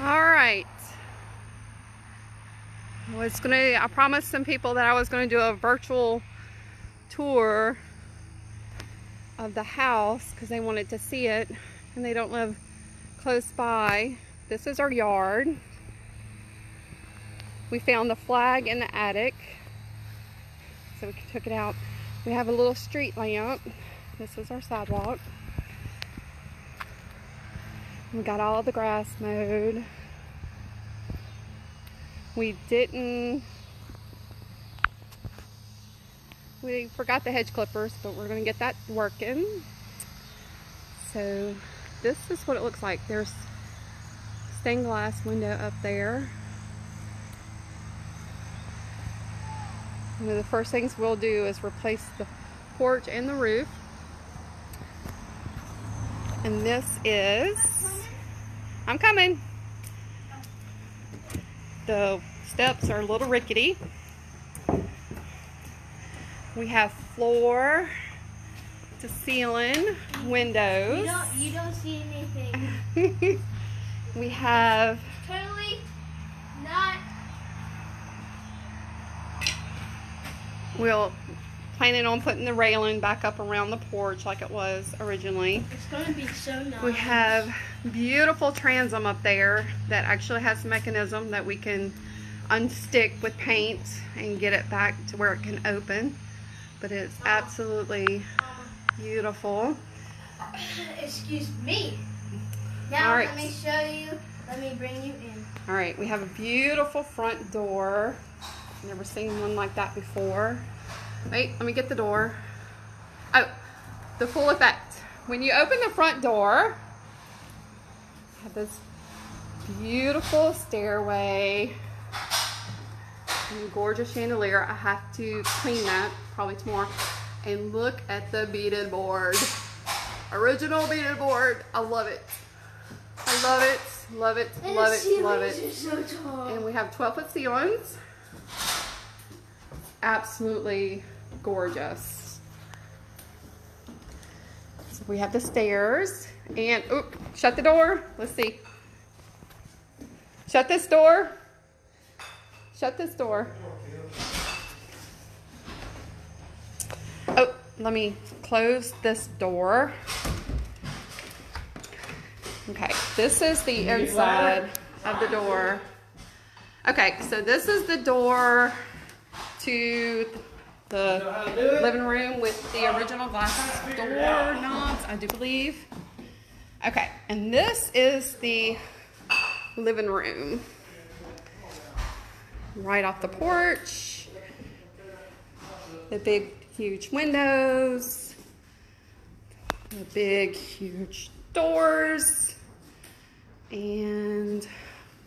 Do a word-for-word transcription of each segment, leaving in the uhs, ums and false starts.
Alright. I was gonna, I promised some people that I was gonna do a virtual tour of the house because they wanted to see it and they don't live close by. This is our yard. We found the flag in the attic, so we took it out. We have a little street lamp. This is our sidewalk. We got all the grass mowed. We didn't, we forgot the hedge clippers, but we're gonna get that working. So this is what it looks like. There's stained glass window up there. One of the first things we'll do is replace the porch and the roof. And this is, I'm coming. The steps are a little rickety. We have floor to ceiling windows. You don't, you don't see anything. We have totally not. We'll planning on putting the railing back up around the porch like it was originally. It's going to be so nice. We have beautiful transom up there that actually has a mechanism that we can unstick with paint and get it back to where it can open. But it's absolutely beautiful. Excuse me. Now all right. Let me show you. Let me bring you in. All right. We have a beautiful front door. Never seen one like that before. Wait, let me get the door. Oh, the full effect. When you open the front door, you have this beautiful stairway and gorgeous chandelier. I have to clean that probably tomorrow. And look at the beaded board. Original beaded board. I love it. I love it. Love it. Love it. Love it. So tall. And we have twelve foot ceilings. Absolutely gorgeous. So we have the stairs and oop, shut the door. Let's see. Shut this door. Shut this door. Oh, let me close this door. Okay, this is the inside of the door. Okay, so this is the door to the living room with the original glass door knobs, I do believe. Okay, and this is the living room. Right off the porch. The big, huge windows. The big, huge doors. And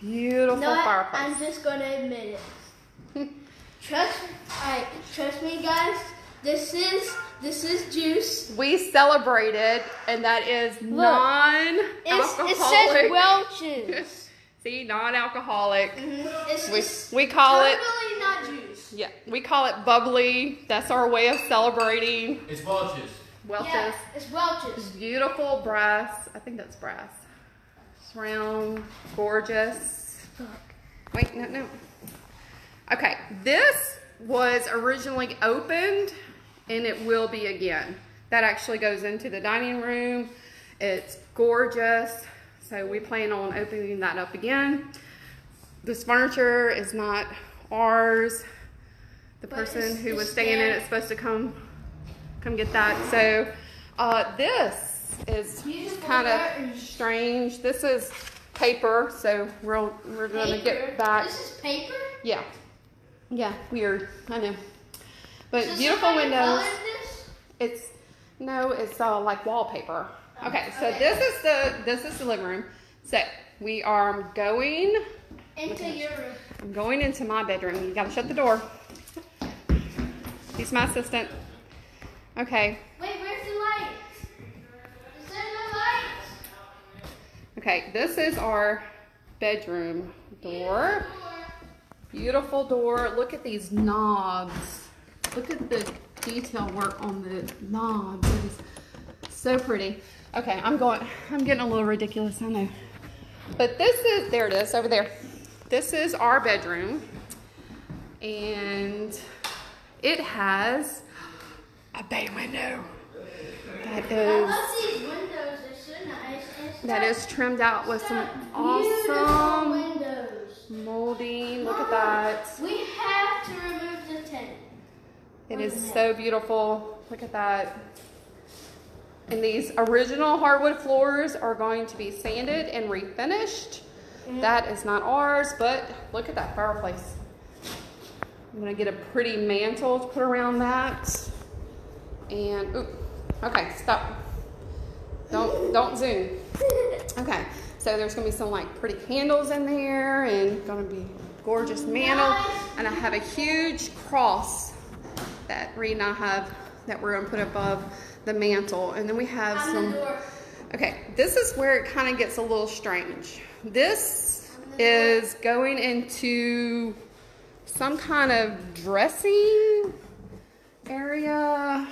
beautiful no, fireplace. I'm just going to admit it. Trust, I, trust me guys, this is, this is juice. We celebrated, and that is non-alcoholic. It says Welch's. See, non-alcoholic. Mm-hmm. It's just we, we call totally it, not juice. Yeah, we call it bubbly. That's our way of celebrating. It's Welch's. Welch's. Yeah, it's Welch's. Beautiful brass. I think that's brass. It's round, gorgeous. Wait, no, no. Okay, this was originally opened, and it will be again. That actually goes into the dining room. It's gorgeous, so we plan on opening that up again. This furniture is not ours. The person who was staying in it is supposed to come, come get that. So uh, this is kind of strange. This is paper, so we're we're going to get back. This is paper? Yeah. Yeah, weird. I know, but so beautiful windows. This? It's no, it's uh, like wallpaper. Oh, okay, so okay. This is the this is the living room. So we are going into your room. I'm going into my bedroom. You gotta shut the door. He's my assistant. Okay. Wait, where's the lights? Is there no lights? Okay, this is our bedroom door. Beautiful. Beautiful door. Look at these knobs. Look at the detail work on the knobs. It is so pretty. Okay, I'm going, I'm getting a little ridiculous, I know. But this is, there it is over there. This is our bedroom. And it has a bay window. That is, that is trimmed out with some awesome molding. Look at that. We have to remove the tent. It is so beautiful. Look at that. And these original hardwood floors are going to be sanded and refinished. Mm-hmm. That is not ours, but look at that fireplace. I'm gonna get a pretty mantle to put around that. And, ooh, okay, stop. Don't, don't zoom. Okay, so there's gonna be some like pretty candles in there and gonna be a gorgeous mantle. And I have a huge cross that Reed and I have that we're gonna put above the mantle. And then we have some, okay, this is where it kind of gets a little strange. This is going into some kind of dressing area,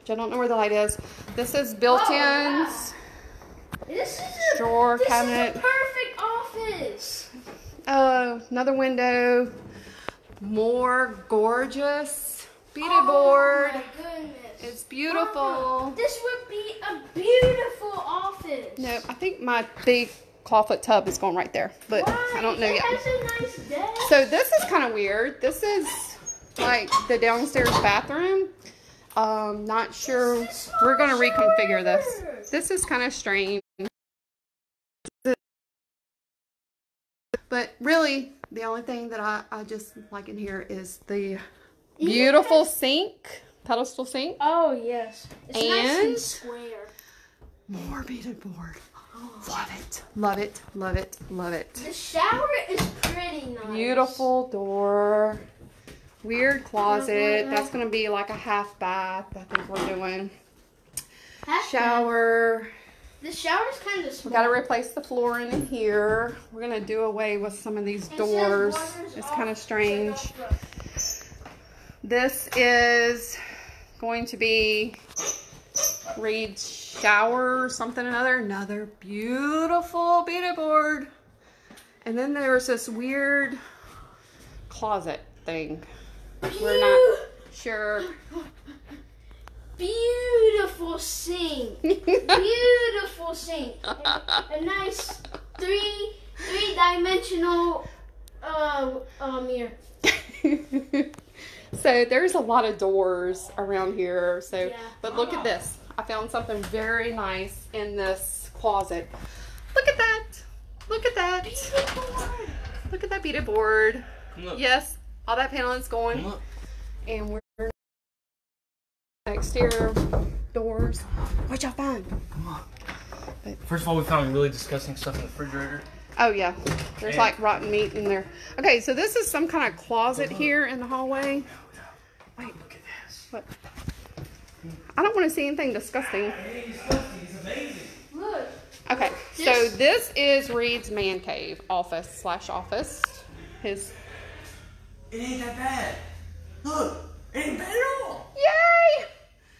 which I don't know where the light is. This is built-ins, oh, wow. This is a drawer, this cabinet. This is a perfect office. Uh, another window, more gorgeous beaded oh, board. My goodness. It's beautiful. Mama, this would be a beautiful office. No, I think my big clawfoot tub is going right there, but why? I don't know it yet. Has a nice desk. So this is kind of weird. This is like the downstairs bathroom. Um, not sure. We're going to reconfigure this. This is kind of strange. But really, the only thing that I, I just like in here is the beautiful yes. sink. Pedestal sink. Oh yes, it's and nice and square. More beaded board. Oh. Love it, love it, love it, love it. The shower is pretty nice. Beautiful door. Weird closet. That's gonna be like a half bath. I think we're doing half shower. Bath. The shower's kind of small. We gotta replace the flooring in here. We're gonna do away with some of these doors. It's kind of strange. This is going to be Reed's shower or something or another. Another beautiful beaded board. And then there was this weird closet thing. Pew. We're not sure. Beautiful sink. Beautiful sink. A, a nice three, three-dimensional uh, uh, mirror. So there's a lot of doors around here. So, yeah. But look at this. I found something very nice in this closet. Look at that. Look at that. Look at that beaded board. Yes, all that paneling's going. And we're exterior doors. What y'all find? Come on. But, first of all, we found really disgusting stuff in the refrigerator. Oh yeah, there's like rotten meat in there. Okay, so this is some kind of closet here in the hallway. Wait, look at this. What? I don't want to see anything disgusting. Look. Okay, so this is Reed's man cave office slash office. His. It ain't that bad. Look, it ain't bad at all. Yay!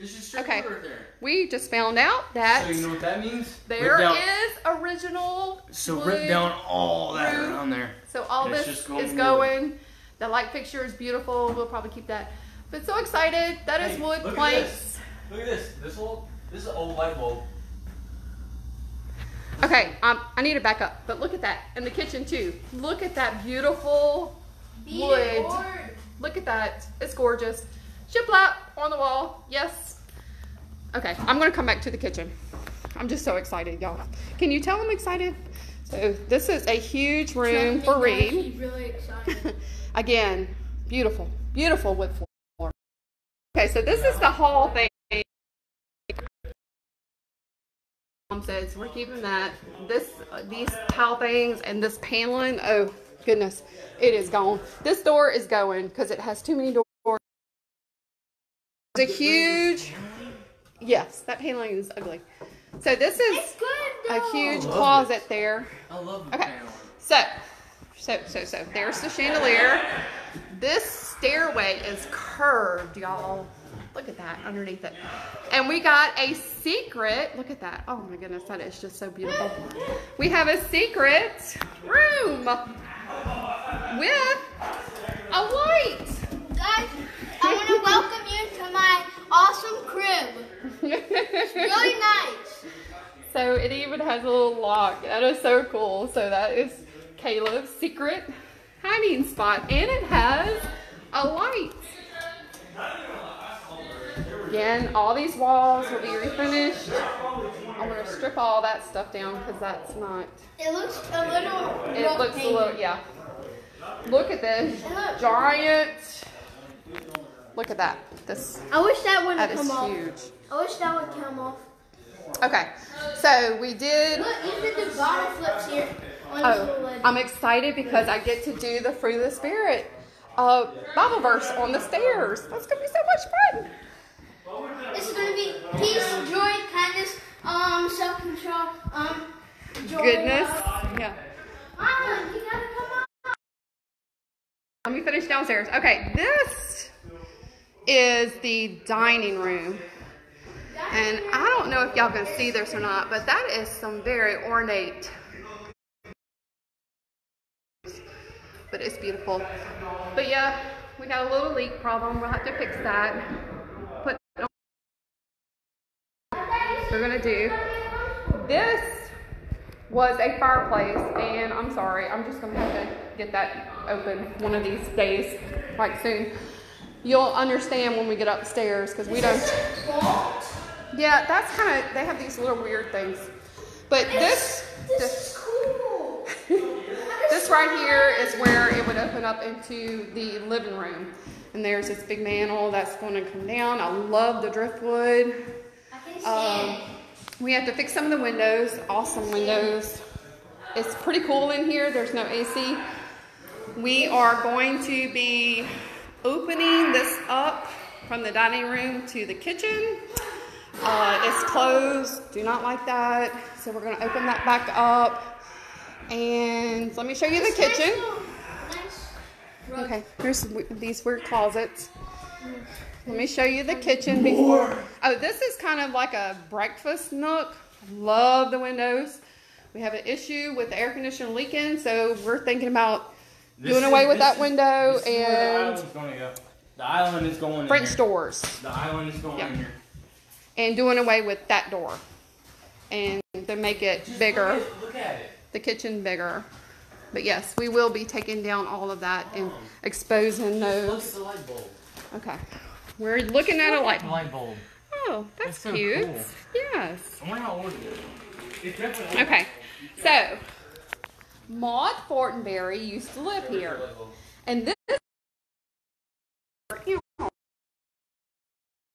It's just straight okay. right there. We just found out that. So you know what that means? There is original. So rip down all that room. around there. So all this is going. going. The light fixture is beautiful. We'll probably keep that. But so excited. That hey, is wood look planks. At look at this. This old. This is an old light bulb. Okay, um, I need to back up. But look at that in the kitchen too. Look at that beautiful Be wood. Board. Look at that. It's gorgeous. Shiplap on the wall. Yes. Okay, I'm gonna come back to the kitchen. I'm just so excited, y'all. Can you tell I'm excited? So this is a huge room for Reed. Really excited. Again, beautiful, beautiful wood floor. Okay, so this is the hall thing. Mom says we're keeping that. This, uh, these tile things, and this paneling. Oh goodness, it is gone. This door is going because it has too many doors. A huge, yes, that paneling is ugly. So this is good, a huge closet it. there. I love the okay, paneling. so, so, so, so, there's the chandelier. This stairway is curved, y'all. Look at that underneath it. And we got a secret. Look at that. Oh my goodness, that is just so beautiful. We have a secret room with a light. Guys, I want to welcome you to my awesome crib. It's really nice. So it even has a little lock. That is so cool. So that is Caleb's secret hiding spot, and it has a light. Again, all these walls will be refinished. I'm going to strip all that stuff down because that's not. It looks a little. It looks a little, yeah. Look at this giant. Look at that. This. I wish that would come off. That is huge. I wish that would come off. Okay, so we did. Look, even the bottle flips here. Oh, I'm excited because I get to do the Fruit of the Spirit uh, Bible verse on the stairs. That's going to be so much fun. It's going to be peace, joy, kindness, um, self-control, um, joy, goodness. Love. Yeah. Mama, you gotta come on. Let me finish downstairs. Okay, this is the dining room, and I don't know if y'all can see this or not, but that is some very ornate, but it's beautiful. But yeah, we got a little leak problem. We'll have to fix that. We're gonna do this. Was a fireplace, and I'm sorry, I'm just gonna have to get that open one of these days, like soon. You'll understand when we get upstairs because we don't. Yeah, that's kind of. They have these little weird things, but this this, this is cool. This right here is where it would open up into the living room, and there's this big mantle that's going to come down. I love the driftwood. Um, we have to fix some of the windows, awesome windows. It's pretty cool in here, there's no A C. We are going to be opening this up from the dining room to the kitchen. Uh, it's closed, do not like that. So we're gonna open that back up. And let me show you the kitchen. Okay, here's these weird closets. Let me show you the kitchen before. Oh, this is kind of like a breakfast nook. Love the windows. We have an issue with the air conditioner leaking, so we're thinking about this doing away is, with that is, window this and is where the, go. The island is going in French here. Doors. The island is going yep. in here. And doing away with that door. And to make it Just bigger. Look at, look at it. The kitchen bigger. But yes, we will be taking down all of that and exposing those. Look at the light bulb. Okay. We're looking at a light light bulb. Oh, that's so cute. Cool. Yes. I wonder how old it is. It's definitely old. Okay. So, Maude Fortenberry used to live here. And this is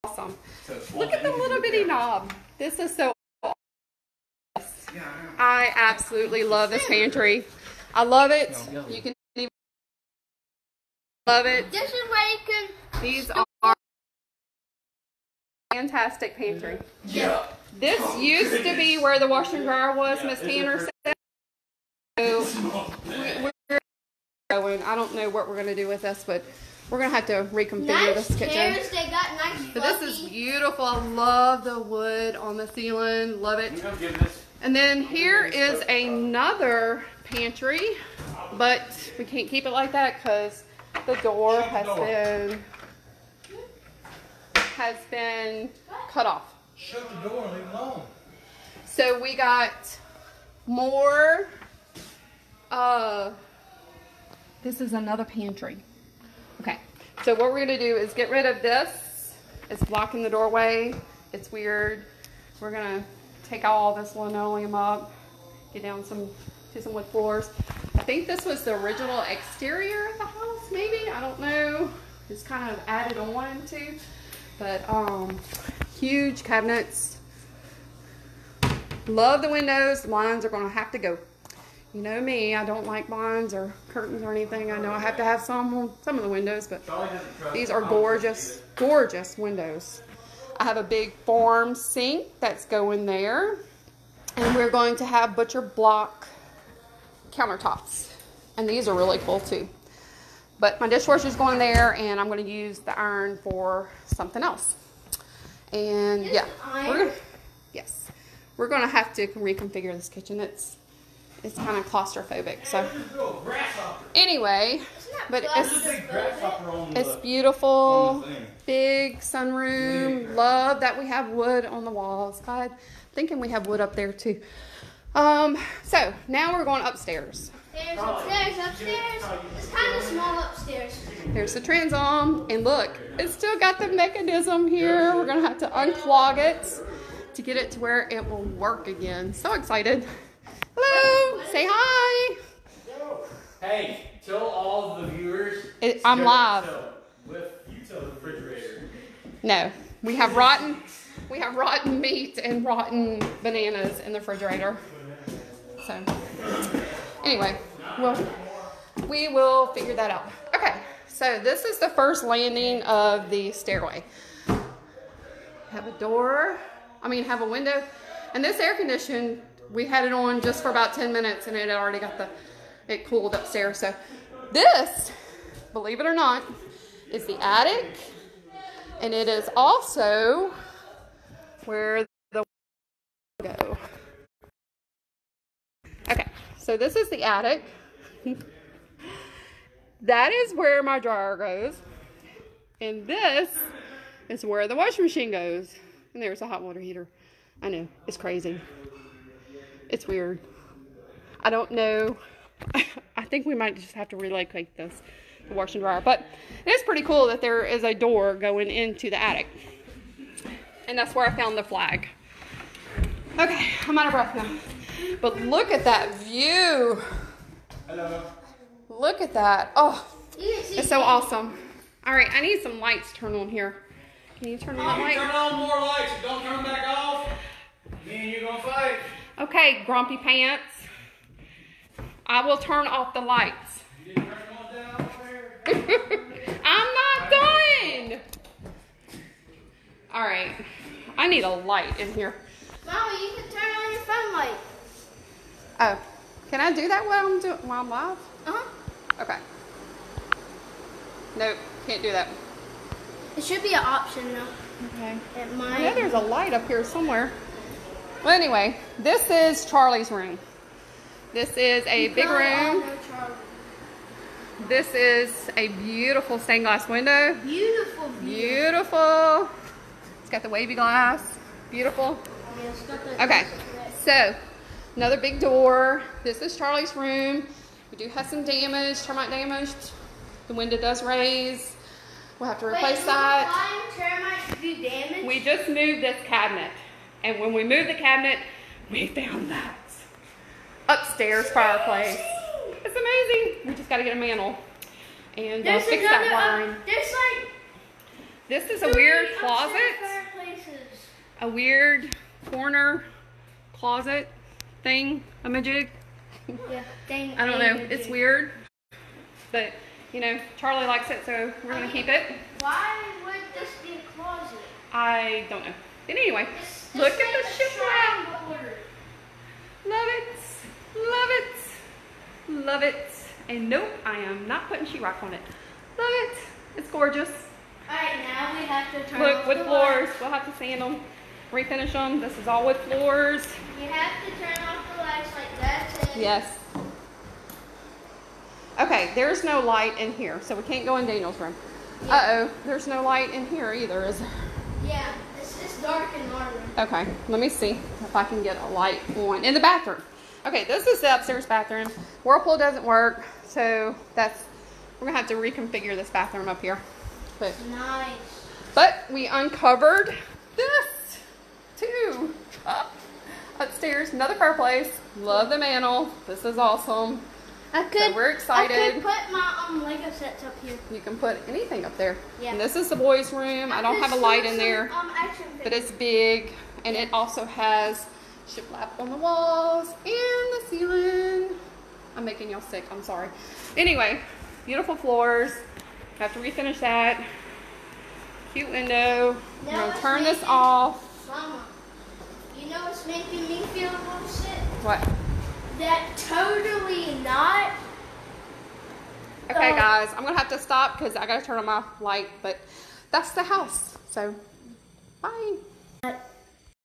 awesome. Look at the little bitty knob. This is so awesome. I absolutely love this pantry. I love it. You can even love it. This is where you can. These are. Fantastic pantry. Yeah. This oh, used goodness. to be where the washer and dryer was, yeah, Miss Tanner said. So we, we're going. I don't know what we're going to do with this, but we're going to have to reconfigure nice this kitchen. Chairs, they got nice but this is beautiful. I love the wood on the ceiling. Love it. And then here is another pantry, but we can't keep it like that because the door has been... has been cut off. Shut the door and leave it alone. So we got more. Uh, this is another pantry. Okay. So what we're going to do is get rid of this. It's blocking the doorway. It's weird. We're going to take all this linoleum up. Get down some to some wood floors. I think this was the original exterior of the house maybe. I don't know. It's kind of added on to. But um, huge cabinets. Love the windows. The blinds are going to have to go. You know me, I don't like blinds or curtains or anything. I know I have to have some some of the windows, but these are gorgeous, gorgeous windows. I have a big farm sink that's going there, and we're going to have butcher block countertops, and these are really cool too. But my dishwasher's going there, and I'm going to use the iron for something else. And yeah, we're gonna, yes, we're going to have to reconfigure this kitchen. It's it's kind of claustrophobic. So anyway, but it's it's beautiful, big sunroom. Love that we have wood on the walls. God, thinking we have wood up there too. Um, so now we're going upstairs. There's upstairs, upstairs. It's kind of small upstairs. There's the transom, and look, it's still got the mechanism here. We're gonna have to unclog it to get it to where it will work again. So excited. Hello, say hi. Hey, tell all the viewers. It, I'm live. You tell the refrigerator. No, we have rotten, we have rotten meat and rotten bananas in the refrigerator. So. Anyway, well, we will figure that out. Okay, so this is the first landing of the stairway. Have a door, I mean have a window. And this air conditioning, we had it on just for about ten minutes and it had already got the, it cooled upstairs. So this, believe it or not, is the attic. And it is also where the windows go. Okay. So this is the attic. That is where my dryer goes. And this is where the washing machine goes. And there's a hot water heater. I know, it's crazy. It's weird. I don't know. I think we might just have to relocate this, the washer and dryer. But it's pretty cool that there is a door going into the attic. And that's where I found the flag. Okay, I'm out of breath now. But look at that view. Hello. Look at that. Oh, it's so awesome. All right, I need some lights turned on here. Can you turn on that light? Turn on more lights. Don't turn back off. Me and you gonna fight. Okay, grumpy pants. I will turn off the lights. You didn't turn on down there. I'm not done. All right, I need a light in here. Mama, you can turn on your phone light. Oh, can I do that while I'm doing while I'm live? Uh-huh. Okay. Nope, can't do that. It should be an option though. Okay. It might. I know there's a light up here somewhere. Well, anyway, this is Charlie's room. This is a you big room. This is a beautiful stained glass window. Beautiful view. Beautiful. It's got the wavy glass. Beautiful. Yeah, it's got the okay. So another big door. This is Charlie's room. We do have some damage, termite damage. The window does raise. We'll have to replace Wait, that. Termites do damage? We just moved this cabinet. And when we moved the cabinet, we found that. Upstairs fireplace. It's amazing. We just got to get a mantle. And uh, fix that wiring. There's like... This is a weird closet. A weird corner closet. Thing, I'm a jig. Yeah, thing. I don't know. It's weird, but you know, Charlie likes it, so we're I gonna mean, keep it. Why would this be a closet? I don't know. But anyway, it's look at the shipwreck. Love it, love it, love it. And nope, I am not putting sheetrock on it. Love it. It's gorgeous. All right, now we have to turn. Look, wood floors. We'll have to sand them. Refinish them. This is all wood floors. You have to turn off the lights like that. Too. Yes. Okay, there's no light in here, so we can't go in Daniel's room. Yeah. Uh-oh, there's no light in here either, is there? Yeah, it's just dark in our room. Okay, let me see if I can get a light on in the bathroom. Okay, this is the upstairs bathroom. Whirlpool doesn't work, so that's we're gonna have to reconfigure this bathroom up here. But nice. But we uncovered this. Two up upstairs, another fireplace. Love the mantle. This is awesome. I could. So we're excited. I could put my um, Lego sets up here. You can put anything up there. Yeah. And this is the boys' room. I, I don't have a light in there, um, but it's big, and it also has shiplap on the walls and the ceiling. I'm making y'all sick. I'm sorry. Anyway, beautiful floors. Have to refinish that. Cute window. We're gonna turn this off. Mama, you know what's making me feel a little sick? What? That totally not. Okay, um, guys, I'm going to have to stop because I got to turn on my light, but that's the house. So Bye.